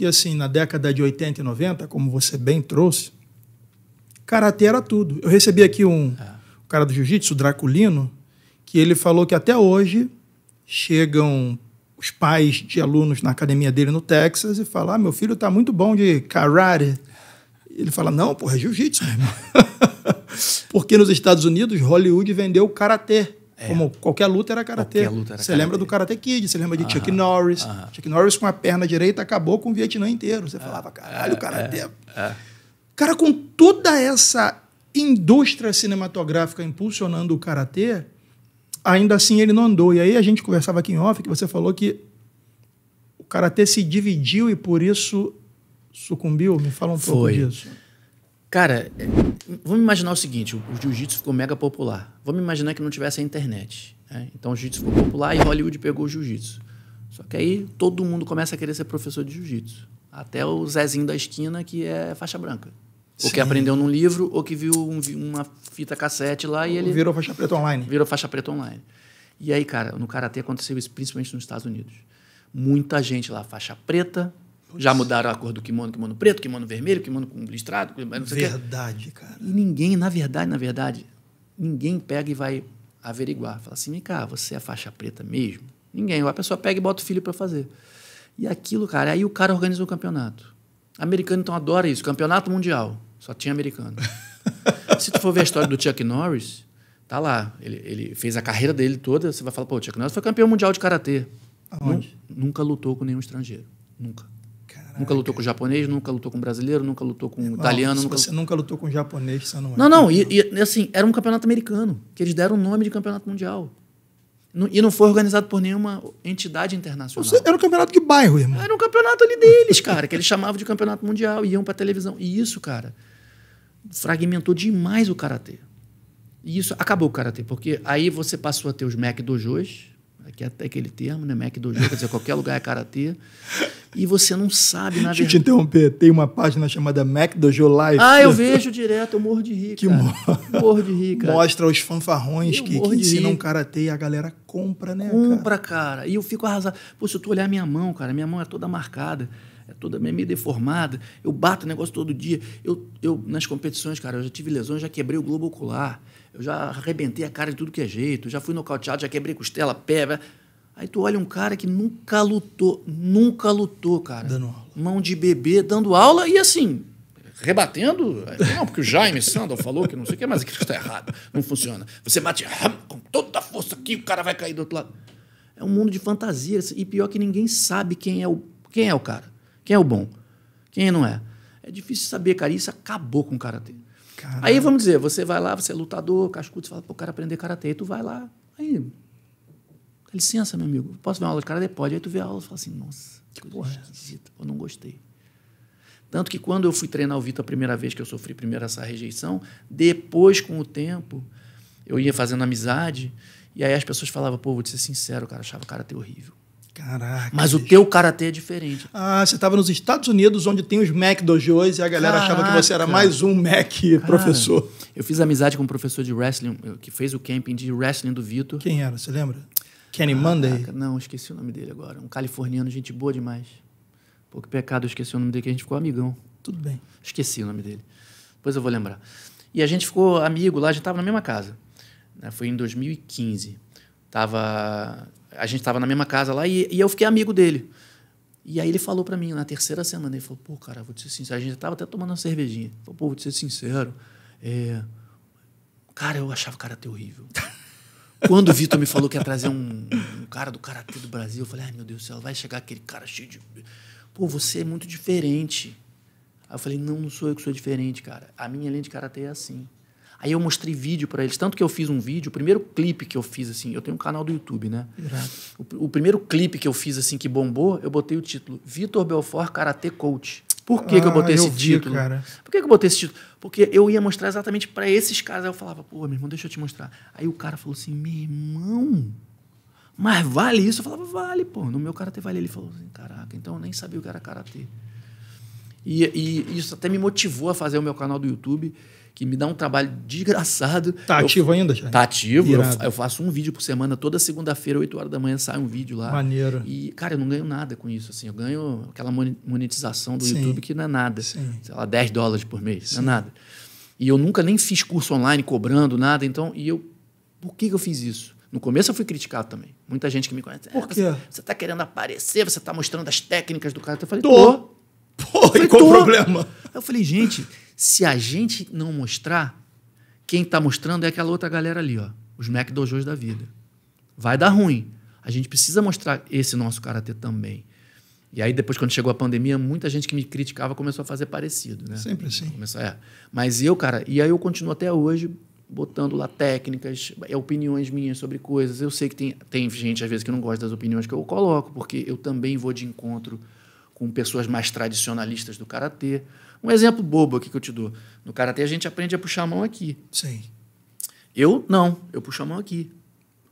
porque assim, na década de 80 e 90, como você bem trouxe, karatê era tudo. Eu recebi aqui um cara do jiu-jitsu, o Draculino, que ele falou que até hoje chegam os pais de alunos na academia dele no Texas e falam, ah, meu filho tá muito bom de karate. Ele fala, não, porra, é jiu-jitsu. Porque nos Estados Unidos, Hollywood vendeu o karatê. Como qualquer luta era karatê. Você lembra do Karate Kid, você lembra de Chuck Norris. Chuck Norris com a perna direita acabou com o Vietnã inteiro. Você falava, caralho, o karatê. Cara, com toda essa indústria cinematográfica impulsionando o karatê, ainda assim ele não andou. E aí a gente conversava aqui em off, que você falou que o karatê se dividiu e por isso sucumbiu. Me fala um pouco disso. Cara, vamos imaginar o seguinte, o jiu-jitsu ficou mega popular. Vamos imaginar que não tivesse a internet, né? Então o jiu-jitsu ficou popular e Hollywood pegou o jiu-jitsu. Só que aí todo mundo começa a querer ser professor de jiu-jitsu. Até o Zezinho da esquina, que é faixa branca. Ou que aprendeu num livro, ou que viu uma fita cassete lá e ele... Virou faixa preta online. Virou faixa preta online. E aí, cara, no karatê aconteceu isso principalmente nos Estados Unidos. Muita gente lá, faixa preta... Já mudaram a cor do kimono preto, kimono vermelho, kimono com listrado, não sei o quê. Verdade, cara. E ninguém, na verdade, ninguém pega e vai averiguar. Fala assim, vem cá, você é faixa preta mesmo? Ninguém. A pessoa pega e bota o filho para fazer. E aquilo, cara, aí o cara organiza um campeonato. Americano, então, adora isso. Campeonato mundial. Só tinha americano. Se tu for ver a história do Chuck Norris, tá lá. Ele fez a carreira dele toda. Você vai falar, pô, o Chuck Norris foi campeão mundial de karatê. Aonde? Nunca lutou com nenhum estrangeiro. Nunca. Nunca lutou com japonês, nunca lutou com brasileiro, nunca lutou com italiano. Você nunca lutou com japonês, você não é. Não, não. E assim, era um campeonato americano, que eles deram o nome de campeonato mundial. E não foi organizado por nenhuma entidade internacional. Era um campeonato de bairro, irmão. Era um campeonato ali deles, cara, que eles chamavam de campeonato mundial, iam pra televisão. E isso, cara, fragmentou demais o karatê. E isso acabou o karatê, porque aí você passou a ter os Mac McDojos, que é até aquele termo, né? Mac McDojo, quer dizer, qualquer lugar é karatê. E você não sabe, na verdade... Deixa eu te interromper. Tem uma página chamada Mac McDojo Life. Ah, eu vejo direto. Eu morro de rir, cara. Morro de rir, cara. Mostra os fanfarrões que ensinam karatê e a galera compra, né, cara? Compra, cara. E eu fico arrasado. Pô, se tu olhar minha mão, cara, minha mão é toda marcada, é toda meio deformada. Eu bato o negócio todo dia. Eu nas competições, cara, eu já tive lesões, já quebrei o globo ocular. Eu já arrebentei a cara de tudo que é jeito. Já fui nocauteado, já quebrei costela, pé. Aí tu olha um cara que nunca lutou, cara. Dando aula. Mão de bebê, dando aula e assim, rebatendo. Não, porque o Jaime Sandal falou que não sei o que, mas aquilo está errado. Não funciona. Você bate com toda a força aqui, o cara vai cair do outro lado. É um mundo de fantasia. E pior que ninguém sabe quem é o cara. Quem é o bom? Quem não é? É difícil saber, cara. Isso acabou com o karatê. Caramba. Aí, vamos dizer, você vai lá, você é lutador, cascudo, você fala, pô, cara, aprender karatê. Aí tu vai lá, aí, dá licença, meu amigo, posso ver uma aula de karatê? Pode. Aí tu vê a aula e fala assim, nossa, que porra esquisita, eu não gostei. Tanto que quando eu fui treinar o Vitor a primeira vez, que eu sofri primeiro essa rejeição, depois, com o tempo, eu ia fazendo amizade, e aí as pessoas falavam, pô, vou te ser sincero, cara, achava o karatê horrível. Caraca. Mas o teu karatê é diferente. Ah, você estava nos Estados Unidos, onde tem os Mac Dojos, e a galera achava que você era mais um Mac professor. Eu fiz amizade com um professor de wrestling, que fez o camping de wrestling do Vitor. Quem era? Você lembra? Kenny Monday? Não, esqueci o nome dele agora. Um californiano, gente boa demais. Pô, que pecado, eu esqueci o nome dele, que a gente ficou amigão. Tudo bem. Esqueci o nome dele. Depois eu vou lembrar. E a gente ficou amigo lá, a gente estava na mesma casa. Foi em 2015. A gente estava na mesma casa lá e eu fiquei amigo dele. E aí ele falou para mim, na terceira semana, ele falou, pô, cara, vou te ser sincero. A gente estava até tomando uma cervejinha. Ele falou, pô, vou te ser sincero. Cara, eu achava o karatê horrível. Quando o Vitor me falou que ia trazer um cara do karatê do Brasil, eu falei, ai, meu Deus do céu, vai chegar aquele cara cheio de... Pô, você é muito diferente. Aí eu falei, não sou eu que sou diferente, cara. A minha linha de karatê é assim. Aí eu mostrei vídeo para eles, tanto que eu fiz um vídeo, o primeiro clipe que eu fiz, assim, eu tenho um canal do YouTube, né? O primeiro clipe que eu fiz, assim, que bombou, eu botei o título Vitor Belfort Karate Coach. Por que, que eu botei esse título? Cara. Por que eu botei esse título? Porque eu ia mostrar exatamente para esses caras. Aí eu falava, pô, meu irmão, deixa eu te mostrar. Aí o cara falou assim, meu irmão, mas vale isso? Eu falava, vale, pô, no meu karatê vale. Ele falou assim, caraca, então eu nem sabia o que era karatê. E isso até me motivou a fazer o meu canal do YouTube. que me dá um trabalho desgraçado. Tá ativo ainda, já? Tá ativo. Eu faço um vídeo por semana. Toda segunda-feira, 8 horas da manhã, sai um vídeo lá. Maneiro. E, cara, eu não ganho nada com isso. Assim, eu ganho aquela monetização do YouTube que não é nada. Sim. Sei lá, 10 dólares por mês. Não é nada. E eu nunca nem fiz curso online cobrando nada. Então, e eu... Por que eu fiz isso? No começo eu fui criticado também. Muita gente que me conhece. Por quê? Você tá querendo aparecer, você tá mostrando as técnicas do cara. Eu falei, tô. Pô, e qual o problema? Aí eu falei, gente, se a gente não mostrar, quem tá mostrando é aquela outra galera ali, ó. Os Mac McDojos da vida. Vai dar ruim. A gente precisa mostrar esse nosso karatê também. E aí, depois, quando chegou a pandemia, muita gente que me criticava começou a fazer parecido, né? Sempre assim. Começou, é. Mas eu, cara, e aí eu continuo até hoje... botando lá técnicas, opiniões minhas sobre coisas. Eu sei que tem gente, às vezes, que não gosta das opiniões que eu coloco, porque eu também vou de encontro com pessoas mais tradicionalistas do karatê. Um exemplo bobo aqui que eu te dou. No karatê, a gente aprende a puxar a mão aqui. Sim. Eu não. Eu puxo a mão aqui.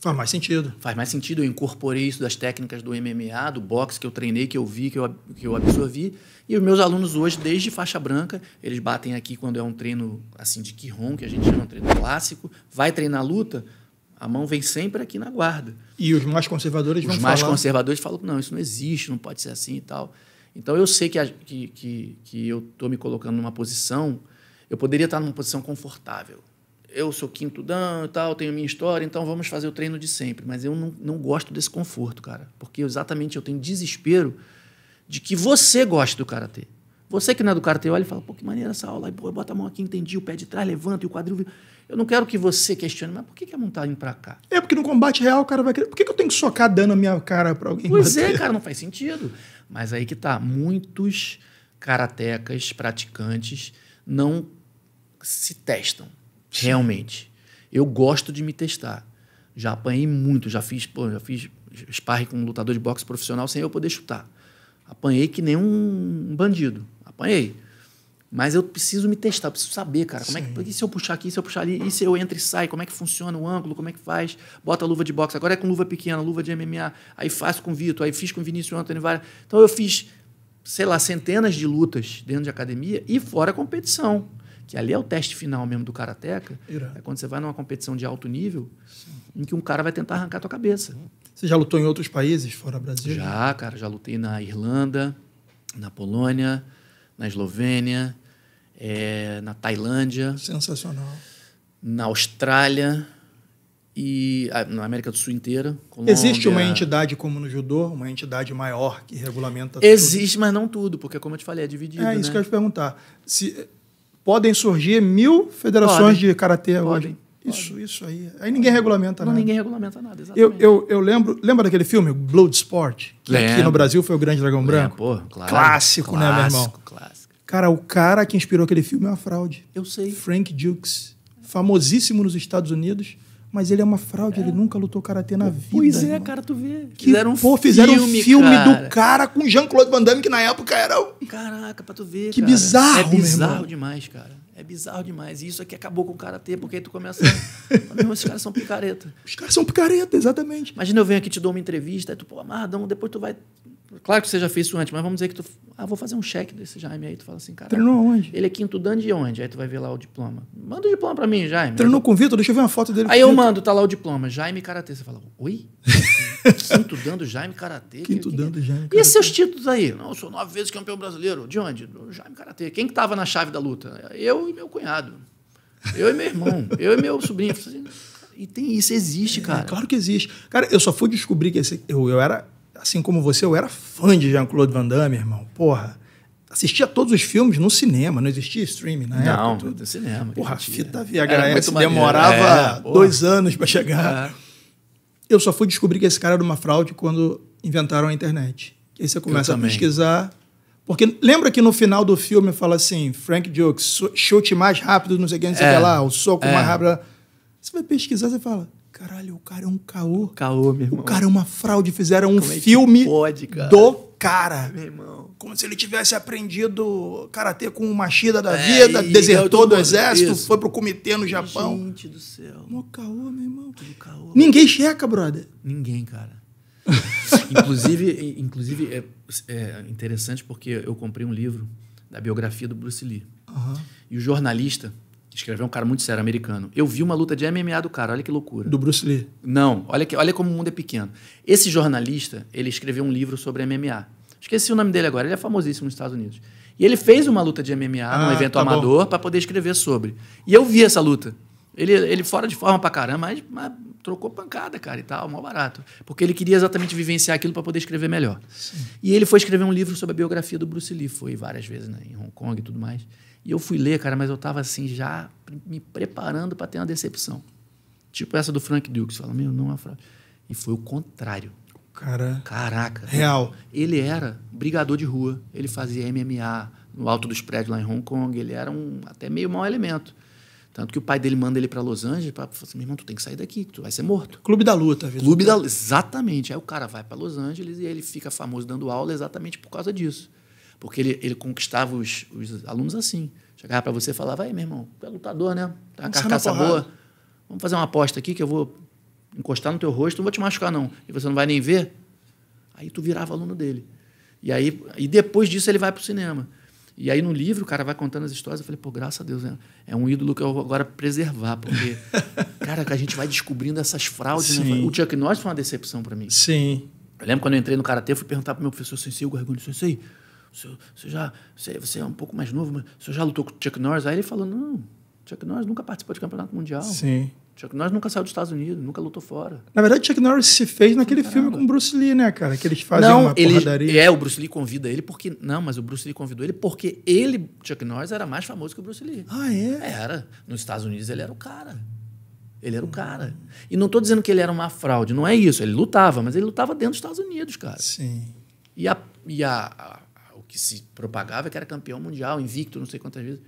Faz mais sentido. Faz mais sentido. Eu incorporei isso das técnicas do MMA, do boxe, que eu treinei, que eu vi, que eu absorvi. E os meus alunos hoje, desde faixa branca, eles batem aqui quando é um treino assim de Kihon, que a gente chama de treino clássico. Vai treinar luta, a mão vem sempre aqui na guarda. E os mais conservadores vão falar... Os mais conservadores falam que não, isso não existe, não pode ser assim e tal. Então, eu sei que eu estou me colocando numa posição... Eu poderia estar numa posição confortável. Eu sou quinto dan e tal, tenho minha história, então vamos fazer o treino de sempre. Mas eu não gosto desse conforto, cara. Porque exatamente eu tenho desespero de que você goste do karatê. Você que não é do karatê olha e fala, pô, que maneira essa aula. Aí, pô, bota a mão aqui, entendi, o pé de trás, levanta e o quadril... Eu não quero que você questione, mas por que a mão tá indo pra cá? É, porque no combate real o cara vai querer... Por que eu tenho que socar dando a minha cara pra alguém? Pois bater? É, cara, não faz sentido. Mas aí que tá, muitos karatecas, praticantes, não se testam. Realmente. Eu gosto de me testar. Já apanhei muito, já fiz sparring com um lutador de boxe profissional sem eu poder chutar. Apanhei que nem um bandido. Apanhei. Mas eu preciso me testar, eu preciso saber, cara, como é que, e se eu puxar aqui, se eu puxar ali, e se eu entro e saio, como é que funciona o ângulo, como é que faz? Bota a luva de boxe, agora é com luva pequena, luva de MMA, aí faço com o Vitor, aí fiz com o Vinícius Antônio Vara. Então eu fiz, sei lá, centenas de lutas dentro de academia e fora competição. Que ali é o teste final mesmo do karateca, é quando você vai numa competição de alto nível, em que um cara vai tentar arrancar a tua cabeça. Você já lutou em outros países fora Brasil? Já, cara. Já lutei na Irlanda, na Polônia, na Eslovênia, na Tailândia. Sensacional. Na Austrália e na América do Sul inteira. Colômbia. Existe uma entidade como no judô, uma entidade maior que regulamenta Existe, tudo? Mas não tudo, porque como eu te falei, é dividido. É isso, né? Que eu ia te perguntar. Podem surgir 1000 federações de karatê hoje. Isso aí. Aí ninguém regulamenta nada. Ninguém regulamenta nada, exatamente. Eu lembro daquele filme, Blood Sport? Que aqui no Brasil foi o Grande Dragão Branco. Pô, claro. Clássico, né, meu irmão? Clássico. Cara, o cara que inspirou aquele filme é uma fraude. Eu sei. Frank Dux. Famosíssimo nos Estados Unidos, mas ele é uma fraude. Ele nunca lutou karatê na vida. Pois é, irmão. Cara, tu vê. Fizeram um filme cara. Do cara com Jean-Claude Van Damme, que na época era o... Caraca, pra tu ver, que cara. Bizarro, é bizarro demais, cara. É bizarro demais. E isso aqui acabou com o karatê, porque aí tu começa... Esses caras são picareta. Os caras são picareta, exatamente. Imagina eu venho aqui, te dou uma entrevista, aí tu, pô, amarradão, depois tu vai... Claro que você já fez isso antes, mas vamos dizer que tu... Ah, vou fazer um cheque desse Jaime aí. Tu fala assim, cara... Treinou onde? Ele é quinto dan de onde? Aí tu vai ver lá o diploma. Manda o diploma pra mim, Jaime. Treinou com o Vitor? Deixa eu ver uma foto dele. Aí eu mando, tá lá o diploma. Jaime Karatê. Você fala, oi? Quinto dan do Jaime Karatê? Quinto dan do Jaime Karatê. E esses seus títulos aí? Não, eu sou 9 vezes campeão brasileiro. De onde? Do Jaime Karatê. Quem que tava na chave da luta? Eu e meu cunhado. Eu e meu irmão. Eu e meu sobrinho. E tem isso, existe, cara. É, claro que existe. Cara, eu só fui descobrir que eu era... Assim como você, eu era fã de Jean-Claude Van Damme, irmão. Porra, assistia todos os filmes no cinema, não existia streaming na época. Não, cinema. Porra, fita VHS demorava 2 anos para chegar. É. Eu só fui descobrir que esse cara era uma fraude quando inventaram a internet. Aí você começa a pesquisar. Porque lembra que no final do filme fala assim, Frank Dux, chute mais rápido, não sei o que, não sei o que lá, o soco mais rápido. Você vai pesquisar, você fala... Caralho, o cara é um caô. Caô, meu irmão. O cara é uma fraude. Fizeram um filme do cara. Meu irmão. Como se ele tivesse aprendido karatê com o Mashida da vida, desertou do exército, foi pro comitê no Japão. Gente do céu. Mó caô, meu irmão. Tudo caô. Ninguém checa, brother. Ninguém, cara. Inclusive é interessante porque eu comprei um livro da biografia do Bruce Lee. E o jornalista... Escreveu um cara muito sério, americano. Eu vi uma luta de MMA do cara, olha que loucura. Do Bruce Lee? Não, olha como o mundo é pequeno. Esse jornalista, ele escreveu um livro sobre MMA. Esqueci o nome dele agora, ele é famosíssimo nos Estados Unidos. E ele fez uma luta de MMA, num evento amador, para poder escrever sobre. E eu vi essa luta. Ele fora de forma pra caramba, mas trocou pancada, cara, e tal, mó barato. Porque ele queria exatamente vivenciar aquilo para poder escrever melhor. Sim. E ele foi escrever um livro sobre a biografia do Bruce Lee. Foi várias vezes, né, em Hong Kong e tudo mais. E eu fui ler, cara, mas eu tava assim, já me preparando para ter uma decepção. Tipo essa do Frank Dux. Fala, meu, não é uma frase. E foi o contrário. Cara... Caraca. Real. Ele era brigador de rua. Ele fazia MMA no alto dos prédios lá em Hong Kong. Ele era um até meio mau elemento. Tanto que o pai dele manda ele para Los Angeles para falar assim, meu irmão, tu tem que sair daqui, tu vai ser morto. Clube da luta. Clube da luta. Exatamente. Aí o cara vai para Los Angeles e ele fica famoso dando aula exatamente por causa disso. Porque ele conquistava os alunos assim. Chegava para você e falava, aí, meu irmão, tu é lutador, né? Tá uma carcaça boa. Vamos fazer uma aposta aqui que eu vou encostar no teu rosto, não vou te machucar, não. E você não vai nem ver. Aí tu virava aluno dele. E depois disso ele vai pro cinema. E aí, no livro, o cara vai contando as histórias. Eu falei, pô, graças a Deus, é um ídolo que eu vou agora preservar. Porque, cara, a gente vai descobrindo essas fraudes. Né? O Chuck Norris foi uma decepção para mim. Sim. Eu lembro quando eu entrei no Karatê, eu fui perguntar pro meu professor Sensei, o Gorgon, Sensei, você é um pouco mais novo, mas você já lutou com o Chuck Norris? Aí ele falou, não, Chuck Norris nunca participou de campeonato mundial. Sim. Chuck Norris nunca saiu dos Estados Unidos, nunca lutou fora. Na verdade, Chuck Norris se fez naquele filme com o Bruce Lee, né, cara? Que eles fazem uma porradaria. É, o Bruce Lee convida ele porque... Não, mas o Bruce Lee convidou ele porque ele, Chuck Norris, era mais famoso que o Bruce Lee. Ah, é? Era. Nos Estados Unidos ele era o cara. Ele era o cara. E não tô dizendo que ele era uma fraude, não é isso. Ele lutava, mas ele lutava dentro dos Estados Unidos, cara. Sim. O que se propagava é que era campeão mundial, invicto, não sei quantas vezes.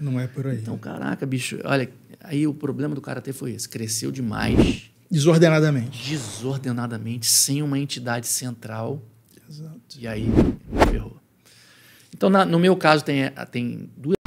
Não é por aí. Então, caraca, bicho. Olha, aí o problema do Karatê foi esse. Cresceu demais. Desordenadamente. Desordenadamente, sem uma entidade central. Exato. E aí, ferrou. Então, no meu caso, tem duas